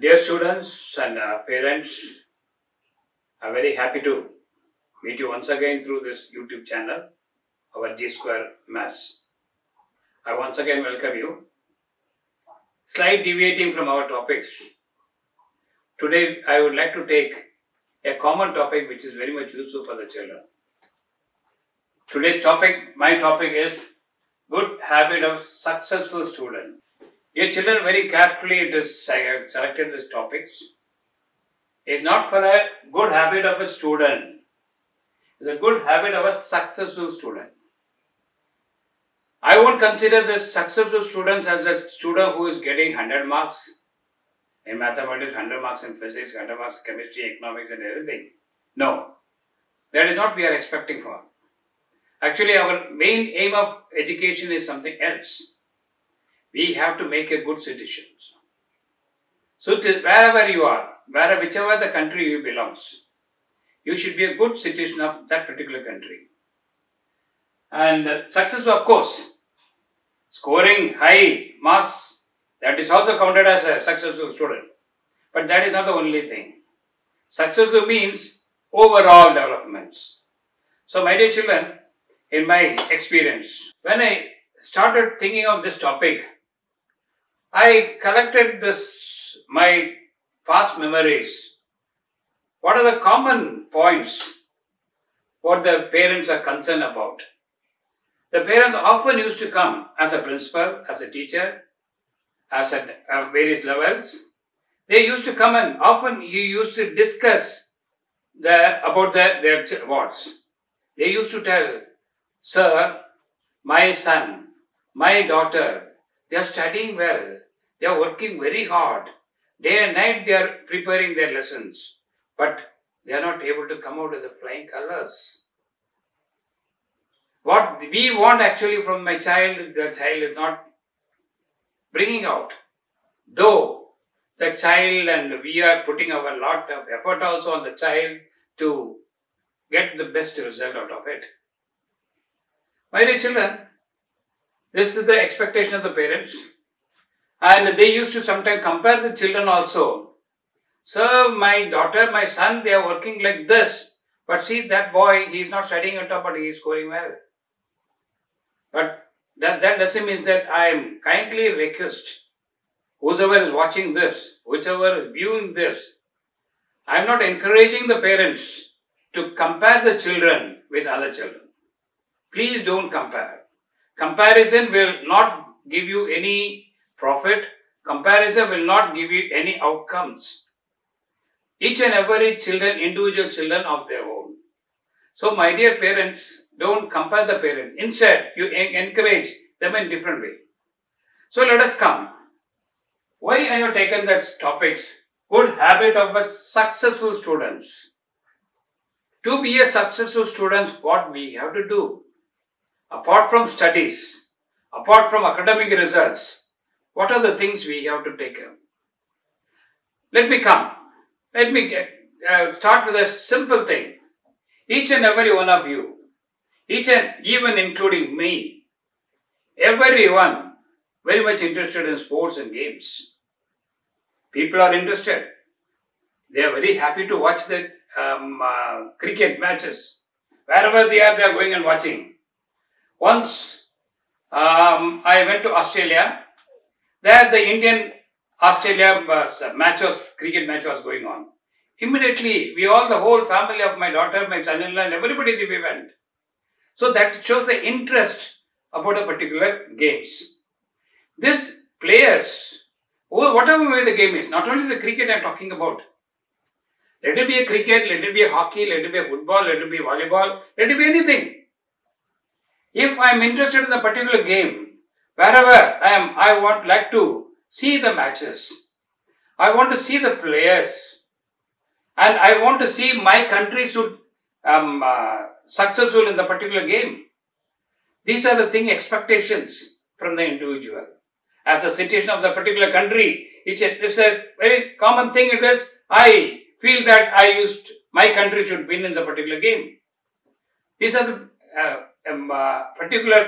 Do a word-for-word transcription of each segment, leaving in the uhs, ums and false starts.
Dear students and uh, parents, I'm very happy to meet you once again through this YouTube channel, our G Square Maths. I once again welcome you. Slight deviating from our topics, today I would like to take a common topic which is very much useful for the children. Today's topic, my topic is Good Habit of Successful Student. Dear children, very carefully it is, I have selected these topics. It's not for a good habit of a student. It's a good habit of a successful student. I won't consider the successful students as a student who is getting one hundred marks in mathematics, one hundred marks in physics, one hundred marks in chemistry, economics and everything. No, that is not what we are expecting for. Actually, our main aim of education is something else. We have to make a good citizens. So wherever you are, wherever, whichever the country you belongs, you should be a good citizen of that particular country. And uh, success, of course, scoring high marks, that is also counted as a successful student. But that is not the only thing. Successful means overall developments. So my dear children, in my experience, when I started thinking of this topic, I collected this, my past memories. What are the common points what the parents are concerned about? The parents often used to come as a principal, as a teacher, as at various levels. They used to come and often you used to discuss the, about the, their wards. They used to tell, "Sir, my son, my daughter, they are studying well. They are working very hard. Day and night they are preparing their lessons. But they are not able to come out with the flying colors. What we want actually from my child, the child is not bringing out." Though the child and we are putting our lot of effort also on the child to get the best result out of it. My dear children, this is the expectation of the parents. And they used to sometimes compare the children also. "Sir, my daughter, my son, they are working like this. But see, that boy, he is not studying at all, but he is scoring well." But that, that doesn't mean that I am kindly request, whosoever is watching this, whichever is viewing this, I am not encouraging the parents to compare the children with other children. Please don't compare. Comparison will not give you any profit. Comparison will not give you any outcomes. Each and every children, individual children of their own. So my dear parents, don't compare the parents. Instead, you encourage them in different way. So let us come. Why I have taken these topics? Good habit of a successful students. To be a successful student, what we have to do? Apart from studies, apart from academic results, what are the things we have to take care of? Let me come. Let me get, uh, start with a simple thing. Each and every one of you, each and even including me, everyone very much interested in sports and games. People are interested. They are very happy to watch the um, uh, cricket matches. Wherever they are, they are going and watching. Once um, I went to Australia, there the Indian Australia was, match was, cricket match was going on. Immediately, we all, the whole family of my daughter, my son-in-law and everybody, we went. So that shows the interest about a particular games. These players, whatever way the game is, not only the cricket I am talking about. Let it be a cricket, let it be a hockey, let it be a football, let it be volleyball, let it be anything. If I am interested in a particular game, wherever I am, I would like to see the matches. I want to see the players. And I want to see my country should um, uh, successful in the particular game. These are the thing expectations from the individual. As a citizen of the particular country, it's a, it's a very common thing it is. I feel that I used, my country should win in the particular game. These are the uh, Um, uh, particular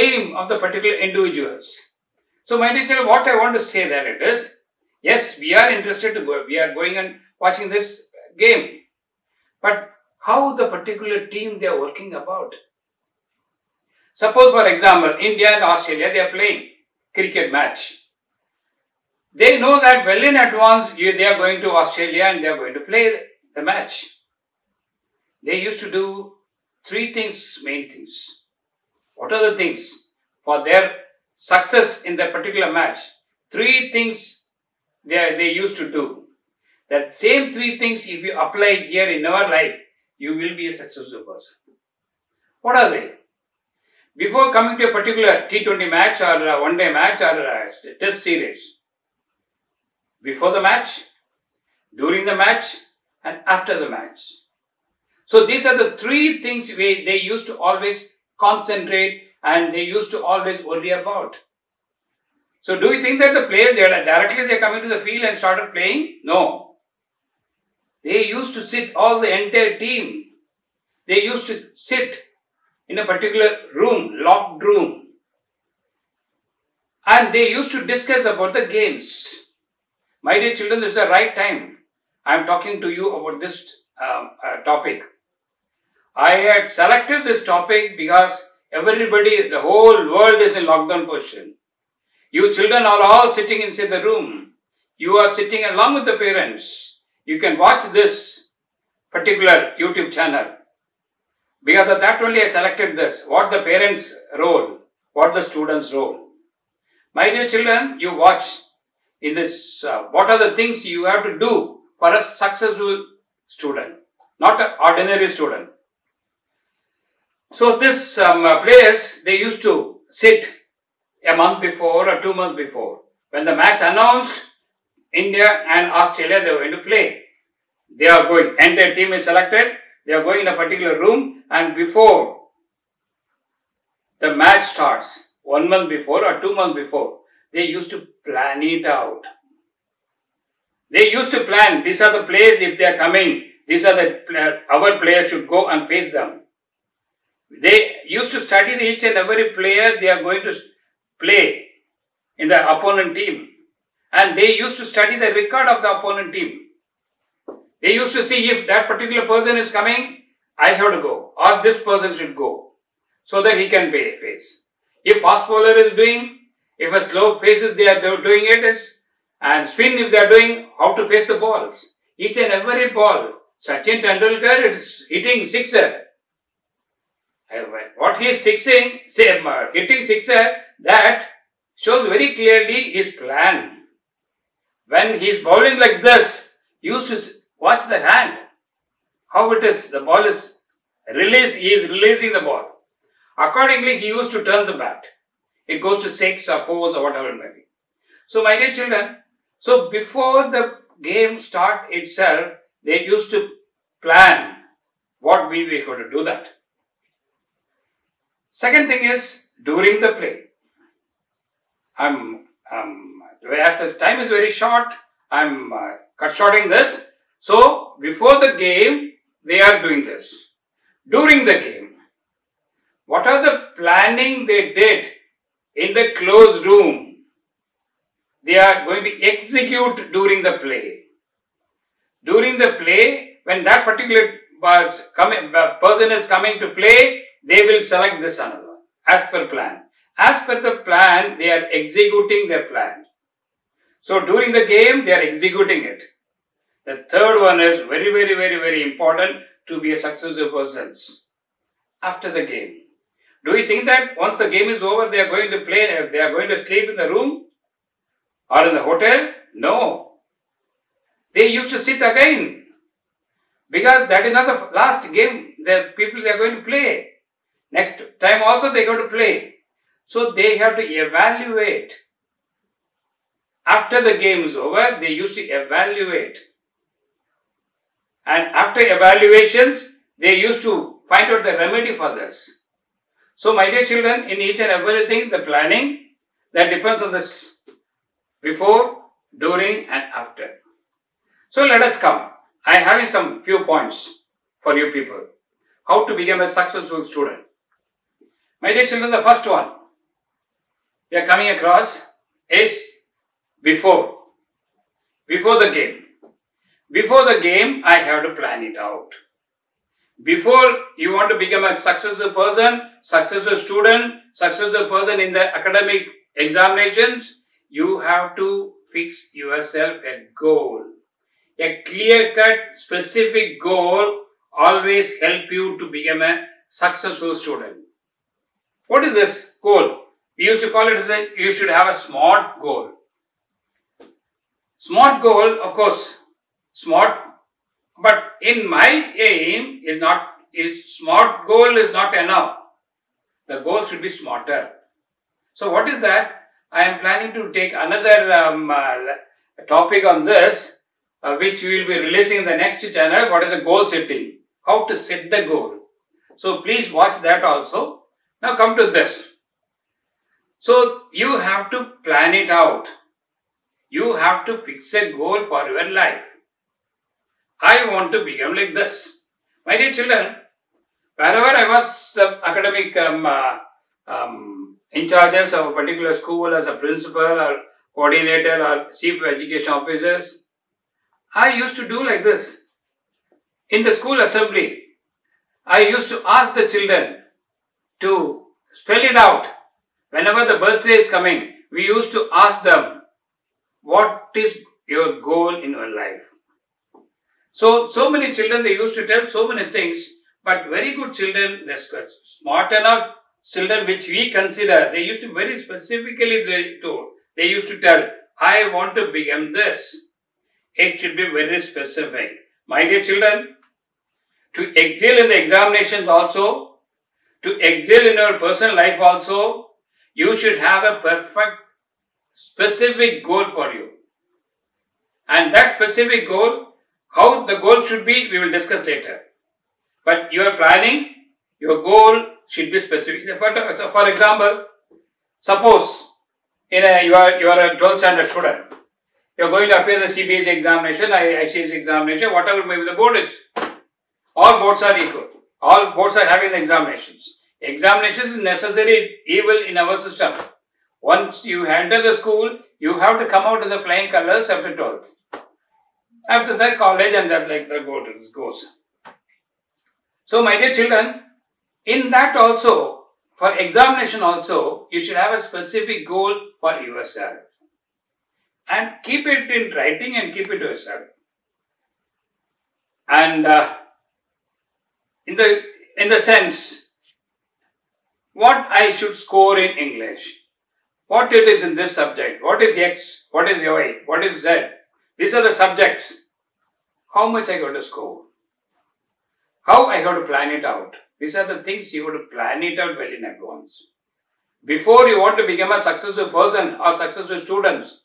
aim of the particular individuals. So my dear children, what I want to say that it is, Yes, we are interested to go, we are going and watching this game. But how the particular team they are working about? Suppose, for example, India and Australia, they are playing cricket match. They know that well in advance they are going to Australia and they are going to play the match. They used to do three things, main things. What are the things for their success in that particular match? Three things they, they used to do. That same three things if you apply here in our life, you will be a successful person. What are they? Before coming to a particular T twenty match or a one day match or a test series, before the match, during the match and after the match. So these are the three things we, they used to always concentrate and they used to always worry about. So do you think that the players, they are directly they come into the field and started playing? No. They used to sit, all the entire team, they used to sit in a particular room, locked room. And they used to discuss about the games. My dear children, this is the right time. I am talking to you about this um, uh, topic. I had selected this topic because everybody, the whole world is in lockdown position. You children are all sitting inside the room. You are sitting along with the parents. You can watch this particular YouTube channel. Because of that only I selected this. What the parents' role, what the students' role. My dear children, you watch in this, uh, what are the things you have to do for a successful student, not an ordinary student. So this um, players, they used to sit a month before or two months before. When the match announced, India and Australia, they are going to play. They are going, entire team is selected, they are going in a particular room, and before the match starts, one month before or two months before, they used to plan it out. They used to plan, these are the players if they are coming, these are the, our players should go and face them. They used to study each and every player they are going to play in the opponent team. And they used to study the record of the opponent team. They used to see if that particular person is coming, I have to go, or this person should go, so that he can pay face. If fast bowler is doing, if a slow faces they are doing it is, and spin if they are doing, how to face the balls. Each and every ball, Sachin Tendulkar is hitting sixer. What he is sixing, hitting sixer, that shows very clearly his plan. When he is bowling like this, you should watch the hand. How it is, the ball is released, he is releasing the ball. Accordingly, he used to turn the bat. It goes to six or fours or whatever it may be. So, my dear children, so before the game start itself, they used to plan what we were going to do that. Second thing is, during the play. I'm, I'm As the time is very short, I am uh, cut shorting this. So, before the game, they are doing this. During the game, what are the planning they did in the closed room? They are going to execute during the play. During the play, when that particular person is coming to play, they will select this another one, as per plan. As per the plan, they are executing their plan. So during the game, they are executing it. The third one is very, very, very, very important to be a successful person. After the game. Do you think that once the game is over, they are going to play, they are going to sleep in the room or in the hotel? No. They used to sit again. Because that is not the last game the people they are going to play. Next time also they go to play. So they have to evaluate. After the game is over, they used to evaluate. And after evaluations, they used to find out the remedy for this. So, my dear children, in each and everything, the planning, that depends on this before, during and after. So, let us come. I am having some few points for you people. How to become a successful student. My dear children, the first one we are coming across is before. before the game. Before the game, I have to plan it out. Before you want to become a successful person, successful student, successful person in the academic examinations, you have to fix yourself a goal. A clear-cut, specific goal always help you to become a successful student. What is this goal? We used to call it as a, you should have a SMART goal. SMART goal, of course, SMART, but in my aim is not, is SMART goal is not enough. The goal should be smarter. So what is that? I am planning to take another um, uh, topic on this, uh, which we will be releasing in the next channel. What is the goal setting? How to set the goal. So please watch that also. Now come to this. So you have to plan it out. You have to fix a goal for your life. I want to become like this. My dear children, wherever I was uh, academic um, uh, um, in charge of a particular school as a principal or coordinator or chief education officers, I used to do like this. In the school assembly, I used to ask the children to spell it out. Whenever the birthday is coming, we used to ask them, what is your goal in your life? So, so many children, they used to tell so many things, but very good children, they're smart enough children which we consider, they used to very specifically they told, they used to tell, I want to become this. It should be very specific. My dear children, to excel in the examinations also, to excel in your personal life also, you should have a perfect, specific goal for you. And that specific goal, how the goal should be, we will discuss later. But you are planning, your goal should be specific. For example, suppose in a, you are, you are a twelfth standard student. You are going to appear the C B S E examination, I C S E examination, whatever maybe the board is. All boards are equal. All boards are having examinations. Examinations is necessary evil in our system. Once you enter the school, you have to come out in the flying colors after twelfth. After that, college and that like the board goes. So, my dear children, in that also, for examination also, you should have a specific goal for yourself. And keep it in writing and keep it to yourself. And uh, in the in the sense, what I should score in English, what it is in this subject, what is X, what is Y, what is Z. These are the subjects. How much I got to score? How I got to plan it out? These are the things you have to plan it out well in advance. Before you want to become a successful person or successful students,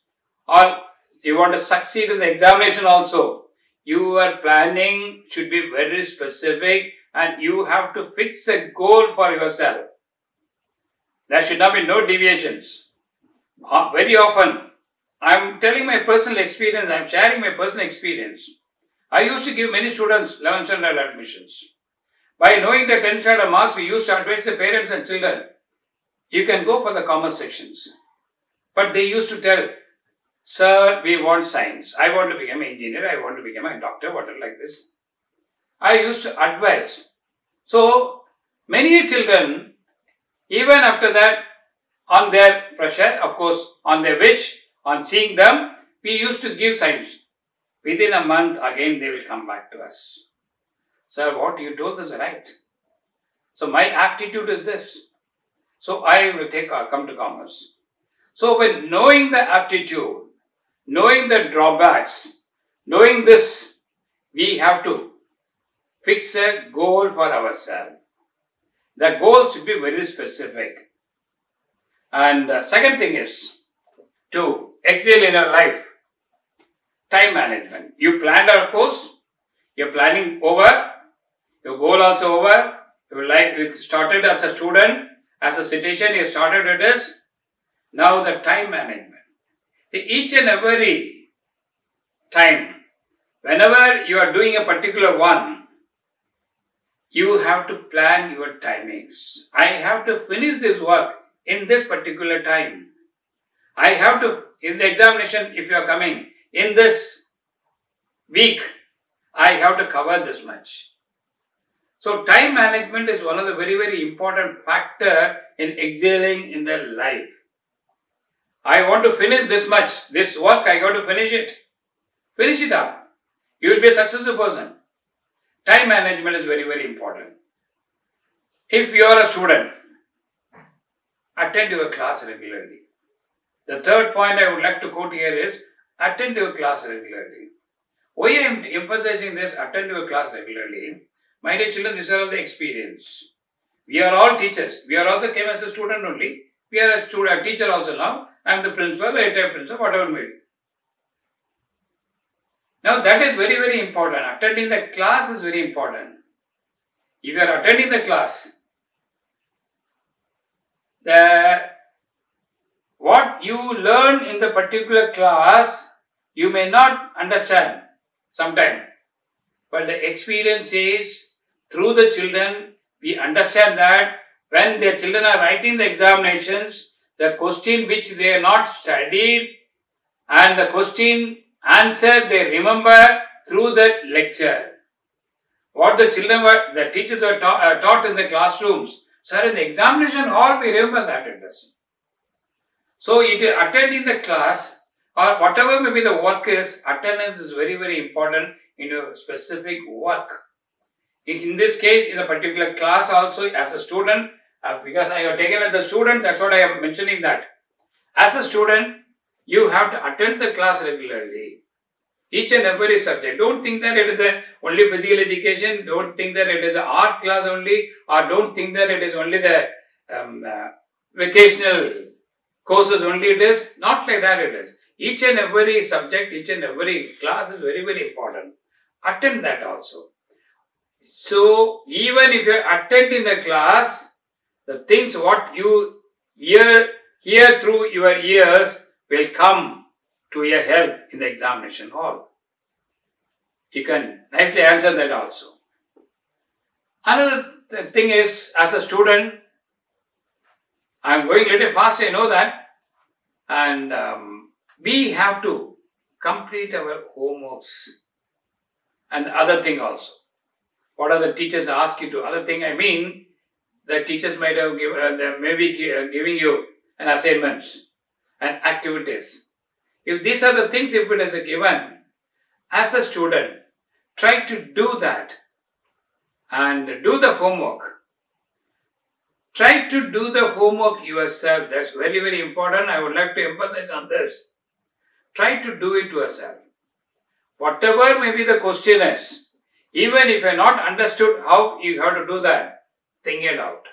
or you want to succeed in the examination also, your planning should be very specific and you have to fix a goal for yourself. There should not be no deviations. Uh, very often, I am telling my personal experience, I am sharing my personal experience. I used to give many students eleventh standard admissions. By knowing the tenth standard marks, we used to advise the parents and children, you can go for the commerce sections. But they used to tell, sir, we want science. I want to become an engineer. I want to become a doctor, whatever like this. I used to advise. So, many children, even after that, on their pressure, of course, on their wish, on seeing them, we used to give science. Within a month, again, they will come back to us. Sir, what you told is right. So, my aptitude is this. So, I will take come to commerce. So, when knowing the aptitude, knowing the drawbacks, knowing this, we have to fix a goal for ourselves. The goal should be very specific. And the second thing is to excel in our life. Time management. You planned our course, you're planning over, your goal also over, your life you started as a student, as a citizen, you started with this. Now the time management. Each and every time, whenever you are doing a particular one, you have to plan your timings. I have to finish this work in this particular time. I have to, in the examination, if you are coming, in this week, I have to cover this much. So time management is one of the very, very important factor in excelling in their life. I want to finish this much, this work, I got to finish it. Finish it up. You will be a successful person. Time management is very, very important. If you are a student, attend your class regularly. The third point I would like to quote here is, attend your class regularly. Why I am emphasizing this, attend your class regularly? My dear children, these are all the experience. We are all teachers. We are also came as a student only. We are a student, a teacher also now. I am the principal, retired principal, whatever may be. Now that is very, very important. Attending the class is very important. If you are attending the class, the what you learn in the particular class, you may not understand sometime. But the experience is, through the children, we understand that when their children are writing the examinations, the question which they are not studied and the question answer they remember through the lecture. What the children were, the teachers were ta uh, taught in the classrooms. Sir, in the examination hall, we remember that it is. So, it is attending the class or whatever may be the work is, attendance is very, very important in a specific work. In this case, in a particular class also, as a student, uh, because I have taken as a student, that's what I am mentioning that. As a student, you have to attend the class regularly. Each and every subject. Don't think that it is a only physical education. Don't think that it is an art class only. Or don't think that it is only the um, uh, vocational courses only it is. Not like that it is. Each and every subject, each and every class is very, very important. Attend that also. So, even if you are attending the class, the things what you hear, hear through your ears will come to your help in the examination hall. You can nicely answer that also. Another th thing is, as a student, I am going a little fast, I know that. And um, we have to complete our homeworks and the other thing also. What are the teachers ask you to? Other thing I mean, the teachers might have give, uh, they may be gi uh, giving you an assignments and activities. If these are the things, if it is a given, as a student, try to do that and do the homework. Try to do the homework yourself. That's very, very important. I would like to emphasize on this. Try to do it yourself. Whatever may be the question is, even if you are not understood how you have to do that, think it out.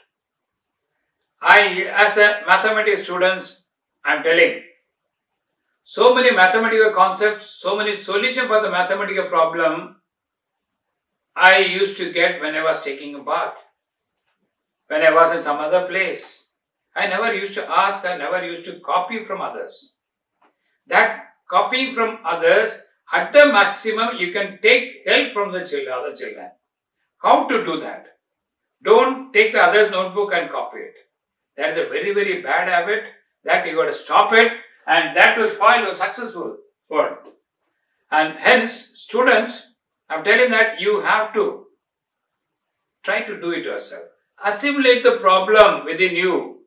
I, as a mathematics students, I am telling, so many mathematical concepts, so many solutions for the mathematical problem I used to get when I was taking a bath, when I was in some other place. I never used to ask, I never used to copy from others. That copying from others, at the maximum, you can take help from the children, other children. How to do that? Don't take the other's notebook and copy it. That is a very, very bad habit. That you got to stop it. And that will spoil your successful world. And hence, students, I'm telling that you have to try to do it yourself. Assimilate the problem within you.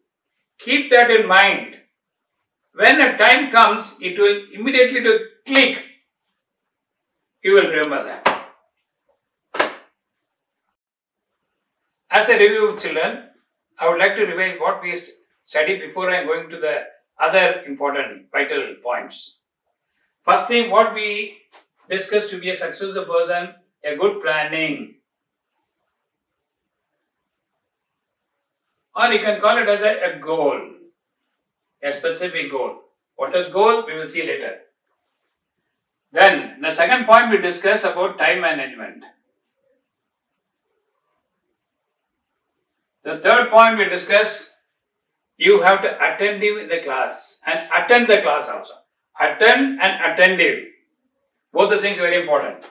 Keep that in mind. When a time comes, it will immediately to click. You will remember that. As a review of children, I would like to revise what we studied before I am going to the other important vital points. First thing what we discussed to be a successful person, a good planning. Or you can call it as a, a goal. A specific goal. What is goal? We will see later. Then the second point we discussed about time management. The third point we discussed, you have to attentive in the class and attend the class also. Attend and attentive. Both the things are very important.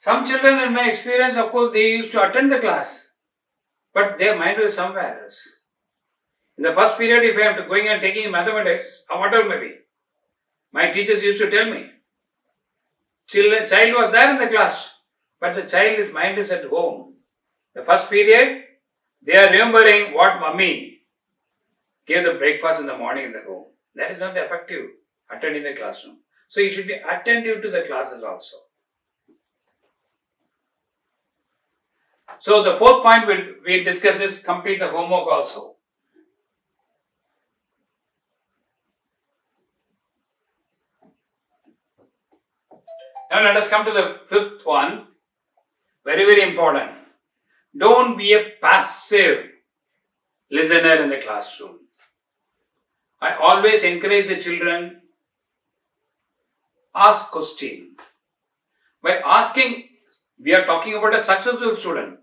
Some children in my experience, of course, they used to attend the class, but their mind was somewhere else. In the first period, if I am going and taking mathematics, or whatever may be, my teachers used to tell me, children, child was there in the class, but the child's mind is at home. The first period, they are remembering what mummy gave the breakfast in the morning in the home. That is not the effective attending the classroom. So you should be attentive to the classes also. So the fourth point we'll, we discuss is complete the homework also. Now let us come to the fifth one, very very important. Don't be a passive listener in the classroom. I always encourage the children, ask question. By asking, we are talking about a successful student,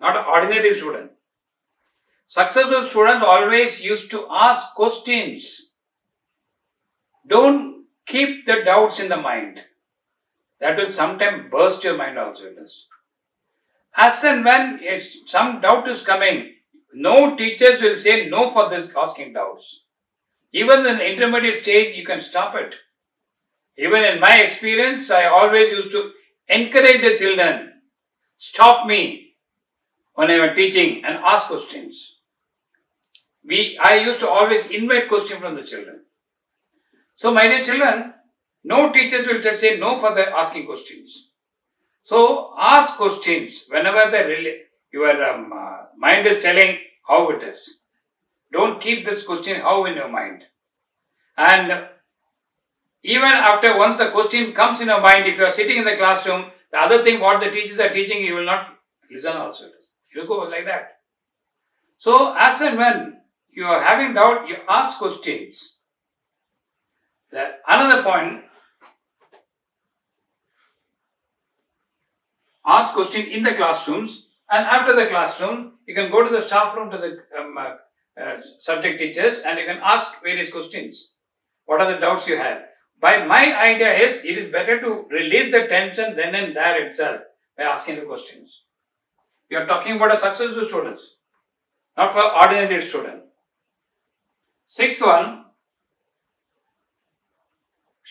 not an ordinary student. Successful students always used to ask questions. Don't keep the doubts in the mind. That will sometimes burst your mind also. As and when some doubt is coming, no teachers will say no for this asking doubts. Even in the intermediate stage, you can stop it. Even in my experience, I always used to encourage the children, stop me when I was teaching and ask questions. We, I used to always invite questions from the children. So, my dear children, no teachers will just say no for the asking questions. So, ask questions whenever the, your um, uh, mind is telling how it is. Don't keep this question how in your mind. And even after once the question comes in your mind, if you are sitting in the classroom, the other thing what the teachers are teaching, you will not listen also. You will go like that. So, as and when you are having doubt, you ask questions. The another point, ask question in the classrooms, and after the classroom, you can go to the staff room to the um, uh, Uh, subject teachers and you can ask various questions. What are the doubts you have? By my idea is, it is better to release the tension then and there itself by asking the questions. We are talking about a successful students, not for ordinary student. Sixth one,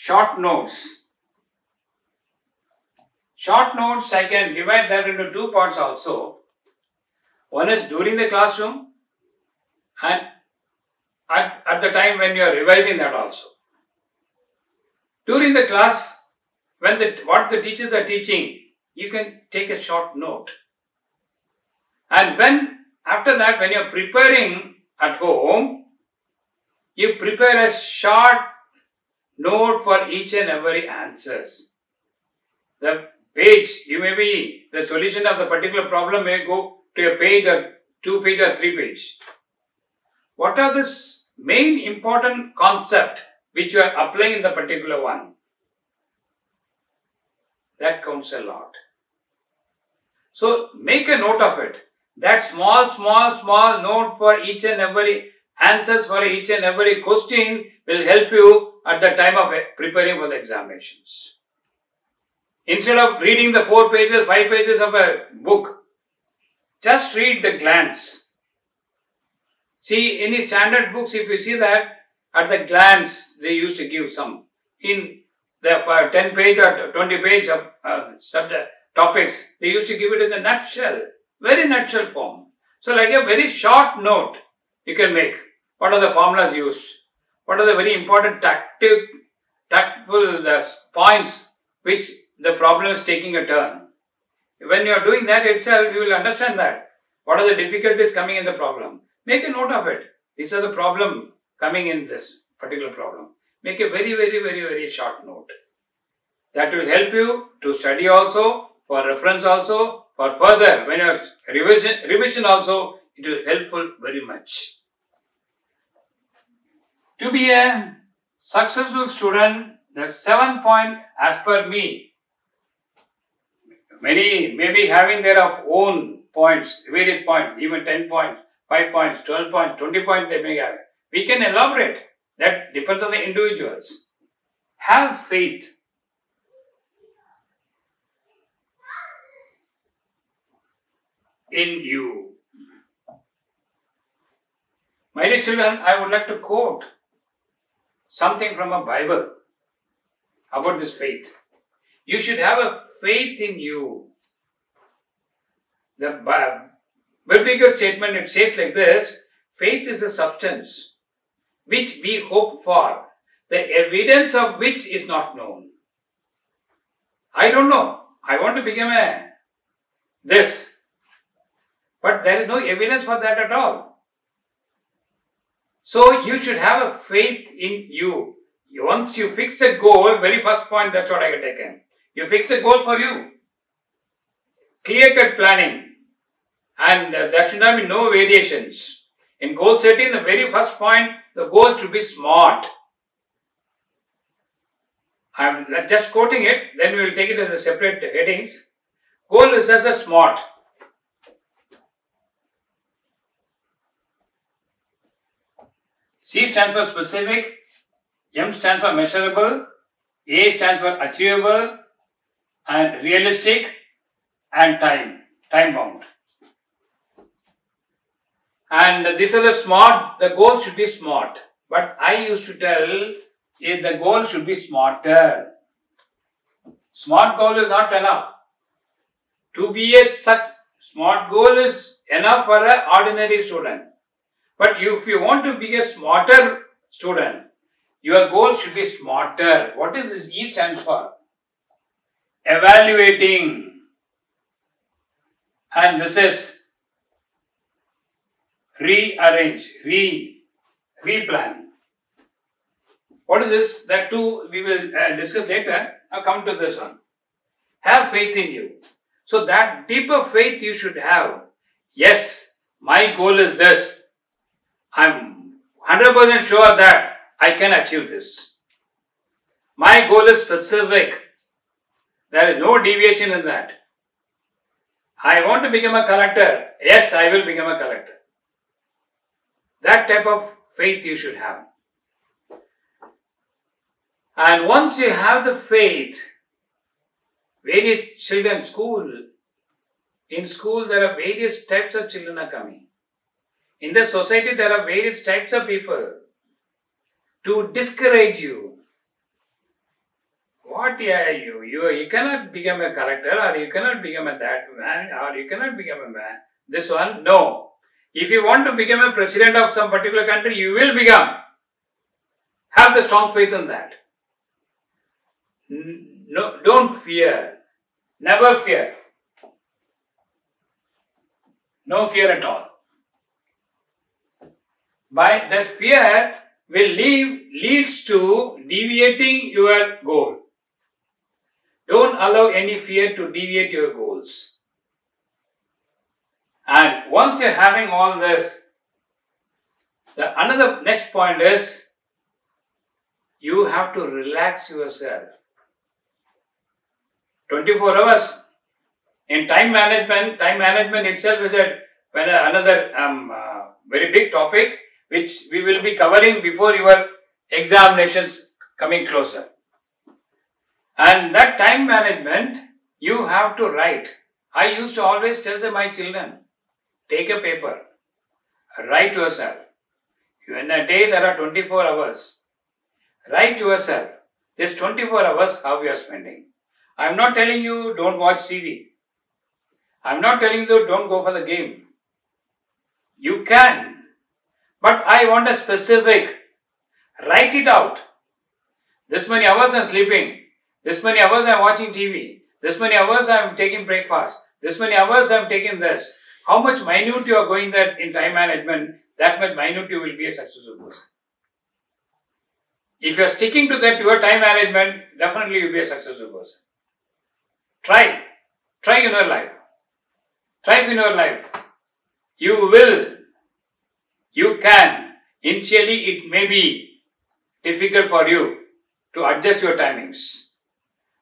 short notes. Short notes, I can divide that into two parts also. One is during the classroom, and at, at the time when you are revising that also. During the class, when the, what the teachers are teaching, you can take a short note. And when, after that, when you are preparing at home, you prepare a short note for each and every answers. The page, you may be, the solution of the particular problem may go to a page or two page or three page. What are the main important concept which you are applying in the particular one? That counts a lot. So, make a note of it. That small, small, small note for each and every answers for each and every question will help you at the time of preparing for the examinations. Instead of reading the four pages, five pages of a book, just read the glance. See, in the standard books, if you see that, at the glance, they used to give some. In the uh, ten page or twenty page of uh, subject topics, they used to give it in a nutshell, very nutshell form. So, like a very short note, you can make. What are the formulas used? What are the very important tactile, tactful points which the problem is taking a turn? When you are doing that itself, you will understand that. What are the difficulties coming in the problem? Make a note of it. These are the problem coming in this particular problem. Make a very, very, very, very short note. That will help you to study also, for reference also, for further, when you have revision, revision also, it will helpful very much. To be a successful student, the seventh point as per me, many may be having their own points, various points, even ten points. five points, twelve points, twenty points they may have. We can elaborate. That depends on the individuals. Have faith. in you. My dear children, I would like to quote something from a Bible about this faith. You should have a faith in you. The biblical statement, it says like this: faith is a substance which we hope for, the evidence of which is not known. I don't know. I want to become a this. But there is no evidence for that at all. So you should have a faith in you. Once you fix a goal, very first point, that's what I had taken. You fix a goal for you. Clear-cut planning. And uh, there should not be no variations. In goal setting, the very first point, the goal should be smart. I am just quoting it, then we will take it as a separate headings. Goal is as a smart. C stands for specific, M stands for measurable, A stands for achievable, and realistic, and time, time bound. And this is the smart, the goal should be smart. But I used to tell, if the goal should be smarter. Smart goal is not enough. To be a such smart goal is enough for an ordinary student. But if you want to be a smarter student, your goal should be smarter. What is this E stands for? Evaluating. And this is rearrange, re, replan. What is this? That too we will uh, discuss later. I'll come to this one. Have faith in you. So that deeper faith you should have. Yes, my goal is this. I'm one hundred percent sure that I can achieve this. My goal is specific. There is no deviation in that. I want to become a collector. Yes, I will become a collector. That type of faith you should have. And once you have the faith, various children, school, in school there are various types of children are coming. In the society there are various types of people to discourage you. What are you? You, you cannot become a character, or you cannot become a that man, or you cannot become a man. This one, no. If you want to become a president of some particular country, you will become. Have the strong faith in that. No, don't fear. Never fear. No fear at all. By that fear will lead, leads to deviating your goal. Don't allow any fear to deviate your goals. And once you're having all this, the another next point is, you have to relax yourself. twenty-four hours. In time management, time management itself is a, another um, uh, very big topic, which we will be covering before your examinations coming closer. And that time management, you have to write. I used to always tell them, my children, take a paper, write yourself. In a day there are twenty-four hours. Write yourself. This twenty-four hours how you are spending. I am not telling you don't watch T V. I am not telling you don't go for the game. You can. But I want a specific. Write it out. This many hours I am sleeping. This many hours I am watching T V. This many hours I am taking breakfast. This many hours I am taking this. How much minute you are going that in time management, that much minute you will be a successful person. If you are sticking to that, your time management, definitely you will be a successful person. Try. Try in your life. Try in your life. You will. You can. Initially, it may be difficult for you to adjust your timings.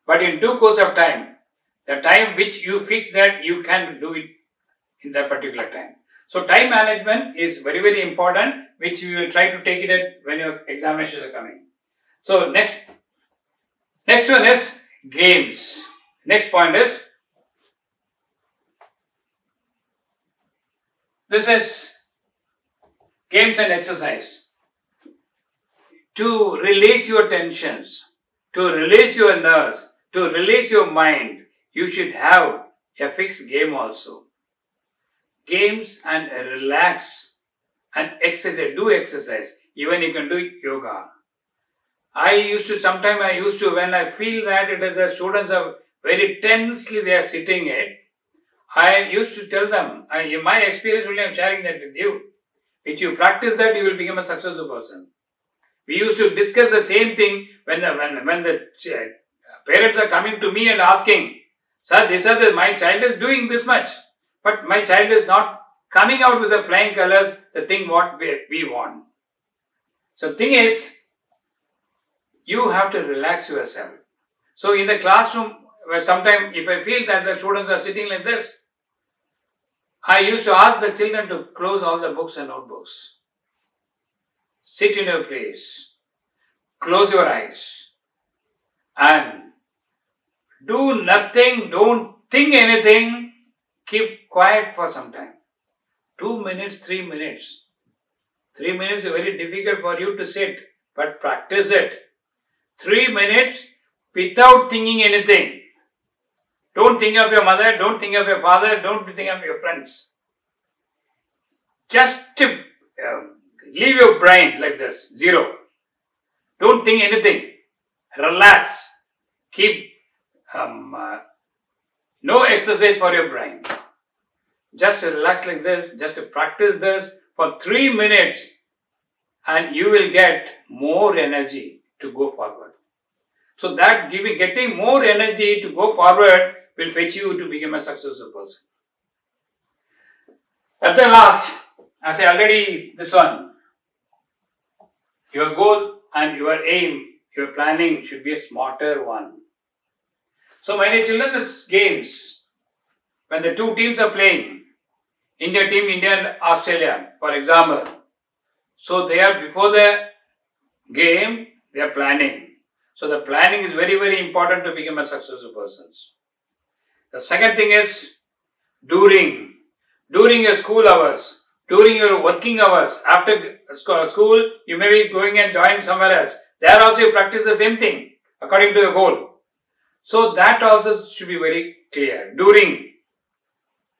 But in due course of time, the time which you fix that, you can do it in that particular time. So time management is very, very important, which we will try to take it at when your examinations are coming. So next, next one is games. Next point is This is games and exercise. To release your tensions, to release your nerves, to release your mind, you should have a fixed game also. Games and relax and exercise, do exercise. Even you can do yoga. I used to, sometimes I used to, when I feel that it is the students are very tensely they are sitting it, I used to tell them, I, in my experience only I am sharing that with you. If you practice that, you will become a successful person. We used to discuss the same thing when the, when, when the parents are coming to me and asking, sir, this is my child is doing this much, but my child is not coming out with the flying colors, the thing what we, we want. So thing is, you have to relax yourself. So in the classroom, where sometimes if I feel that the students are sitting like this, I used to ask the children to close all the books and notebooks. Sit in your place, close your eyes and do nothing, don't think anything, keep quiet for some time. Two minutes, three minutes. Three minutes is very difficult for you to sit, but practice it. Three minutes without thinking anything. Don't think of your mother, don't think of your father, don't think of your friends. Just to, uh, leave your brain like this, zero. Don't think anything. Relax. Keep um, uh, no exercise for your brain. Just relax like this, just to practice this for three minutes and you will get more energy to go forward. So that giving, getting more energy to go forward will fetch you to become a successful person. At the last, as I already, this one, your goal and your aim, your planning should be a smarter one. So my dear children, this games, when the two teams are playing, India team, India and Australia, for example, so they are before the game, they are planning. So the planning is very, very important to become a successful person. The second thing is during, during your school hours, during your working hours, after school, you may be going and joining somewhere else. There also you practice the same thing according to your goal. So that also should be very clear. During,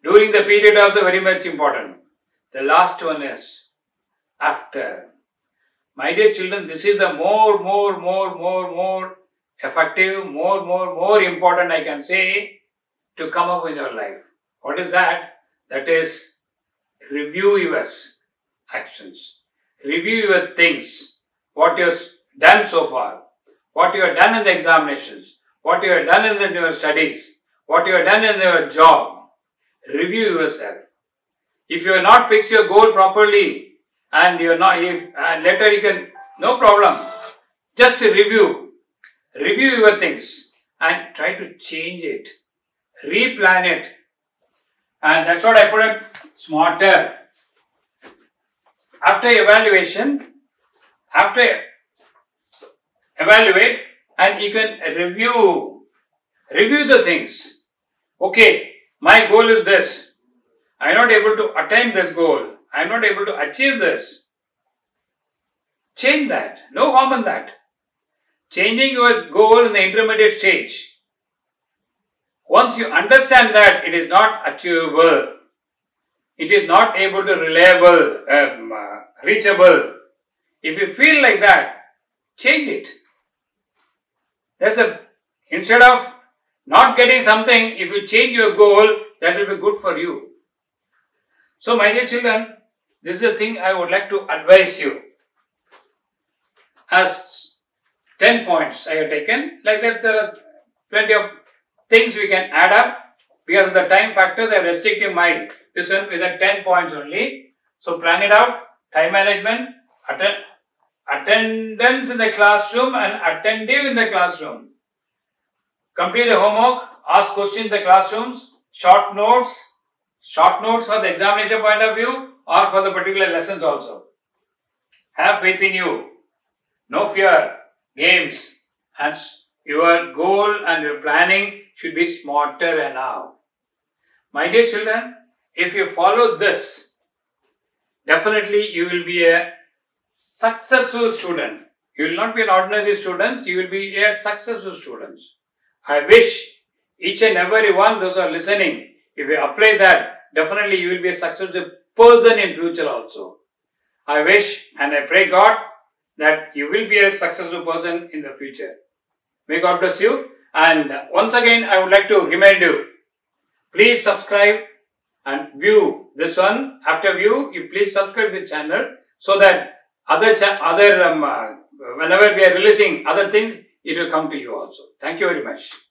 during the period also very much important. The last one is after. My dear children, this is the more, more, more, more, more effective, more, more, more important I can say to come up in your life. What is that? That is review your actions. Review your things. What you have done so far. What you have done in the examinations. What you have done in your studies. What you have done in your job. Review yourself. If you have not fixed your goal properly, and you know, if, and later you can, no problem. Just review, review your things and try to change it, replan it. And that's what I put up, smarter. After evaluation, after evaluate and you can review, review the things. Okay, my goal is this. I am not able to attain this goal. I am not able to achieve this. Change that. No harm in that. Changing your goal in the intermediate stage. Once you understand that it is not achievable, it is not able to reliable, um, uh, reachable. If you feel like that, change it. There's a, instead of not getting something, if you change your goal, that will be good for you. So my dear children, this is the thing I would like to advise you. As ten points I have taken, like that there are plenty of things we can add up. Because of the time factors, I restricted my this one with the ten points only. So plan it out, time management, atten attendance in the classroom and attentive in the classroom. Complete the homework, ask questions in the classrooms, short notes, short notes for the examination point of view, or for the particular lessons also. Have faith in you. No fear. Games. And your goal and your planning should be smarter and now. My dear children, if you follow this, definitely you will be a successful student. You will not be an ordinary student, you will be a successful student. I wish each and every one, those who are listening, if you apply that, definitely you will be a successful person in future also. I wish and I pray God that you will be a successful person in the future. May God bless you. And once again, I would like to remind you, please subscribe and view this one. After view, you please subscribe to the channel so that other, cha other um, uh, whenever we are releasing other things, it will come to you also. Thank you very much.